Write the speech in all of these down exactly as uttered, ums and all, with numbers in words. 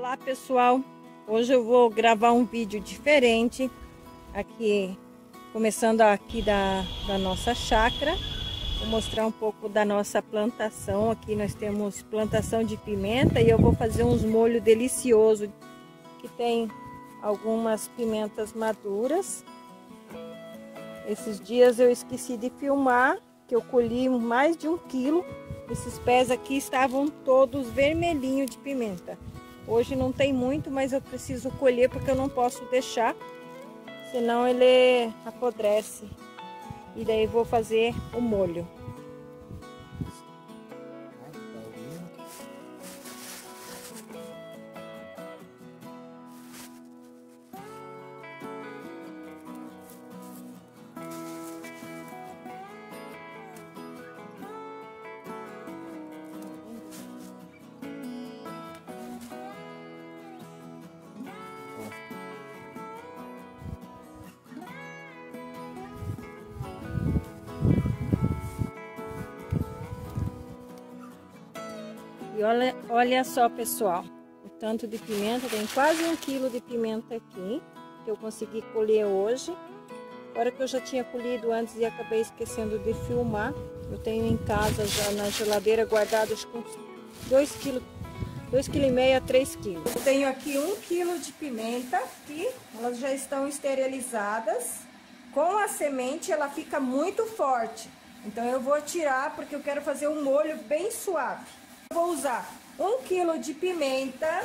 Olá pessoal, hoje eu vou gravar um vídeo diferente aqui, começando aqui da, da nossa chácara. Vou mostrar um pouco da nossa plantação. Aqui nós temos plantação de pimenta e eu vou fazer uns molhos deliciosos que tem algumas pimentas maduras. Esses dias eu esqueci de filmar que eu colhi mais de um quilo. Esses pés aqui estavam todos vermelhinhos de pimenta. Hoje não tem muito, mas eu preciso colher porque eu não posso deixar, senão ele apodrece. E daí vou fazer o molho. E olha, olha só pessoal, o tanto de pimenta, tem quase um quilo de pimenta aqui, que eu consegui colher hoje. Agora que eu já tinha colhido antes e acabei esquecendo de filmar, eu tenho em casa já na geladeira guardados com dois quilos, dois vírgula cinco a três quilos. Eu tenho aqui um quilo de pimenta aqui, elas já estão esterilizadas. Com a semente ela fica muito forte, então eu vou tirar porque eu quero fazer um molho bem suave. Vou usar um quilo de pimenta,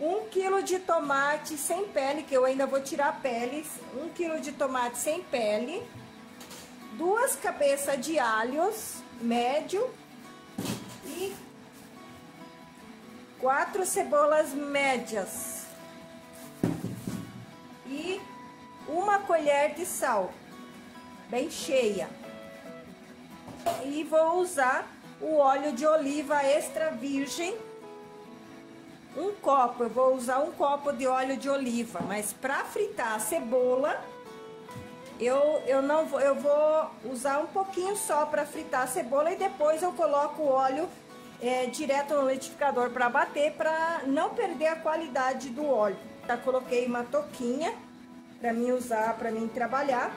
um quilo de tomate sem pele, que eu ainda vou tirar a pele, um quilo de tomate sem pele, duas cabeças de alhos médio e quatro cebolas médias e uma colher de sal, bem cheia. E vou usar o óleo de oliva extra virgem, um copo, eu vou usar um copo de óleo de oliva, mas para fritar a cebola, eu, eu, não vou, eu vou usar um pouquinho só para fritar a cebola e depois eu coloco o óleo é, direto no liquidificador para bater, para não perder a qualidade do óleo. Já coloquei uma touquinha para mim usar, para mim trabalhar.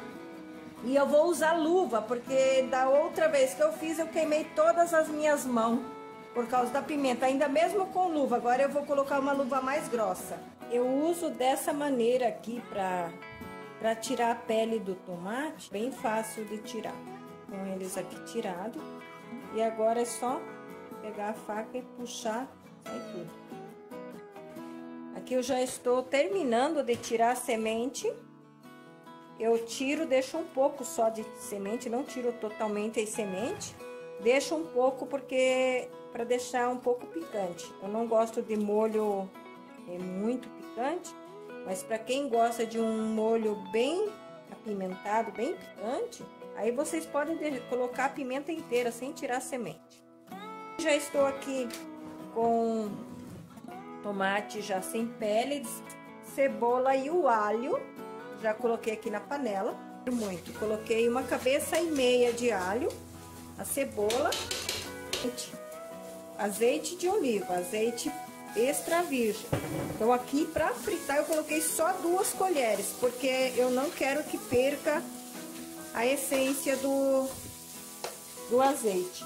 E eu vou usar luva, porque da outra vez que eu fiz, eu queimei todas as minhas mãos por causa da pimenta. Ainda mesmo com luva, agora eu vou colocar uma luva mais grossa. Eu uso dessa maneira aqui pra, pra tirar a pele do tomate, bem fácil de tirar. Com eles aqui tirado. E agora é só pegar a faca e puxar, sai tudo. Aqui eu já estou terminando de tirar a semente. Eu tiro, deixo um pouco só de semente, não tiro totalmente a semente. Deixo um pouco porque para deixar um pouco picante. Eu não gosto de molho é muito picante, mas para quem gosta de um molho bem apimentado, bem picante, aí vocês podem colocar a pimenta inteira sem tirar a semente. Já estou aqui com tomate já sem pele, cebola e o alho. Já coloquei aqui na panela, muito. Coloquei uma cabeça e meia de alho, a cebola, azeite de oliva, azeite extra virgem. Então aqui para fritar eu coloquei só duas colheres, porque eu não quero que perca a essência do, do azeite.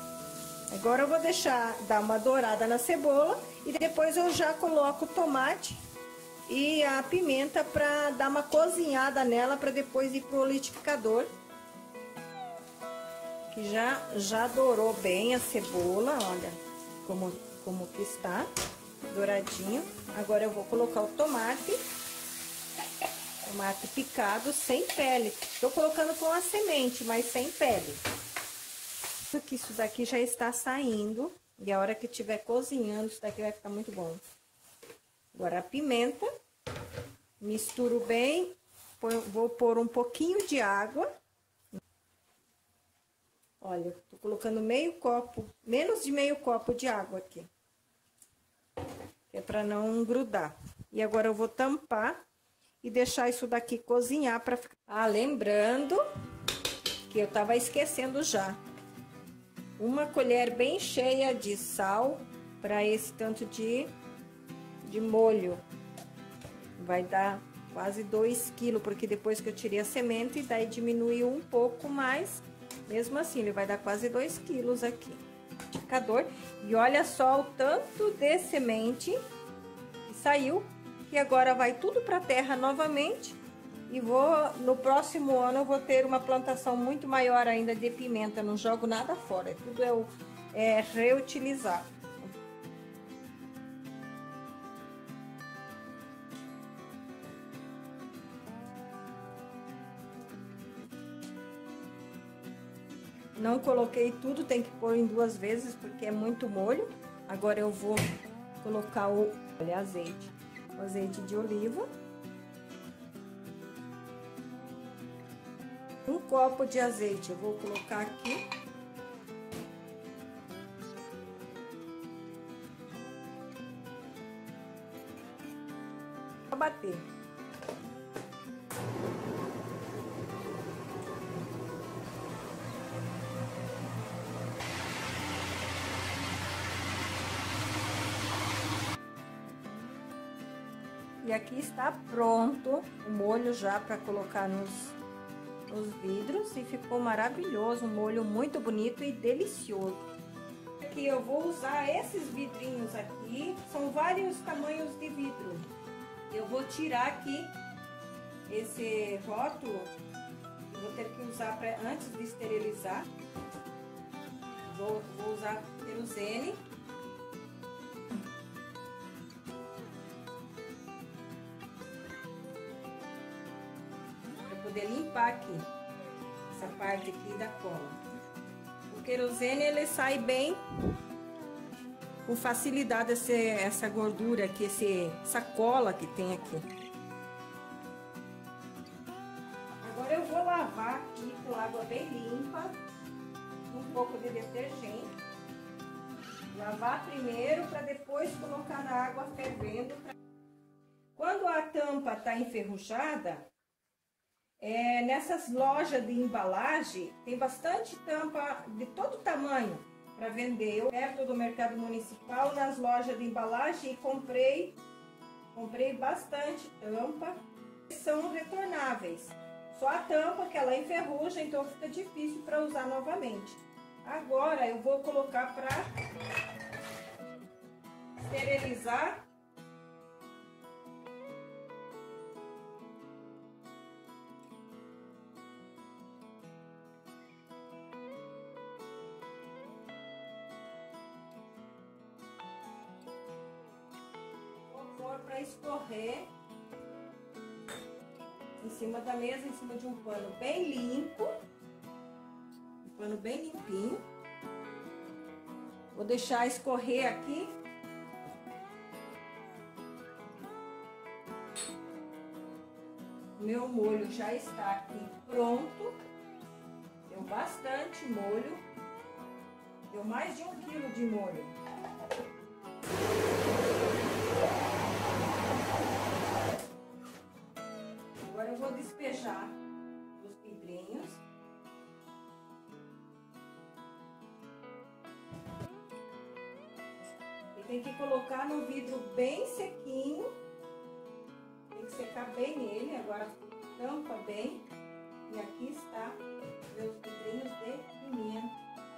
Agora eu vou deixar dar uma dourada na cebola e depois eu já coloco o tomate e a pimenta para dar uma cozinhada nela para depois ir pro liquidificador, que já já dourou bem a cebola, olha como como que está douradinho. Agora eu vou colocar o tomate, tomate picado sem pele. Estou colocando com a semente, mas sem pele. Porque isso daqui já está saindo e a hora que estiver cozinhando isso daqui vai ficar muito bom. Agora a pimenta, misturo bem, vou pôr um pouquinho de água. Olha, tô colocando meio copo, menos de meio copo de água aqui. É para não grudar. E agora eu vou tampar e deixar isso daqui cozinhar para ficar. Ah, lembrando que eu tava esquecendo já. Uma colher bem cheia de sal para esse tanto de de molho. Vai dar quase dois quilos, porque depois que eu tirei a semente, daí diminuiu um pouco mais. Mesmo assim, ele vai dar quase dois quilos aqui. Indicador. E olha só o tanto de semente que saiu. E agora vai tudo para a terra novamente. E vou, no próximo ano eu vou ter uma plantação muito maior ainda de pimenta. Não jogo nada fora, tudo eu é, reutilizar. Não coloquei tudo, tem que pôr em duas vezes porque é muito molho. Agora eu vou colocar o olha, azeite, o azeite de oliva. Um copo de azeite eu vou colocar aqui. Vou bater. E aqui está pronto o molho já para colocar nos os vidros, e ficou maravilhoso, um molho muito bonito e delicioso. Aqui eu vou usar esses vidrinhos aqui, são vários tamanhos de vidro. Eu vou tirar aqui esse rótulo, eu vou ter que usar pra, antes de esterilizar. Vou, vou usar querosene. Poder limpar aqui essa parte aqui da cola. O querosene ele sai bem com facilidade, essa, essa gordura aqui, esse, essa cola que tem aqui. Agora eu vou lavar aqui com água bem limpa, um pouco de detergente. Lavar primeiro para depois colocar na água fervendo. Quando a tampa tá enferrujada, É, nessas lojas de embalagem tem bastante tampa de todo tamanho para vender. Eu perto do mercado municipal, nas lojas de embalagem, e comprei comprei bastante tampa. São retornáveis, só a tampa que ela enferruja, então fica difícil para usar novamente. Agora eu vou colocar para esterilizar. Para escorrer em cima da mesa, em cima de um pano bem limpo, um pano bem limpinho. Vou deixar escorrer aqui. Meu molho já está aqui pronto. Deu bastante molho, deu mais de um quilo de molho. Agora eu vou despejar os vidrinhos. E tem que colocar no vidro bem sequinho. Tem que secar bem ele. Agora tampa bem. E aqui está meus vidrinhos de pimenta.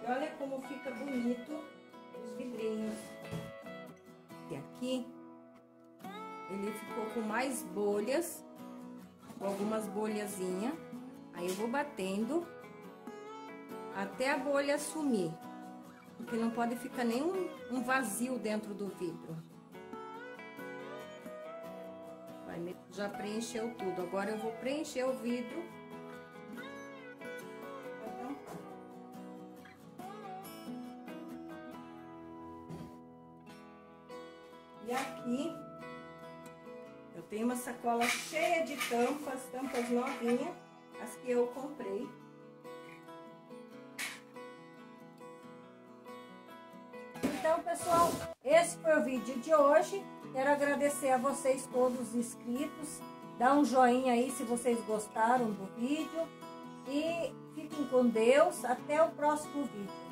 E olha como fica bonito os vidrinhos. E aqui ele ficou com mais bolhas. Algumas bolhazinhas, aí eu vou batendo até a bolha sumir, porque não pode ficar nenhum um vazio dentro do vidro. Vai, já preencheu tudo, agora eu vou preencher o vidro. E aqui eu tenho uma sacola cheia de tampas, tampas novinhas, as que eu comprei. Então, pessoal, esse foi o vídeo de hoje. Quero agradecer a vocês todos os inscritos. Dá um joinha aí se vocês gostaram do vídeo. E fiquem com Deus. Até o próximo vídeo.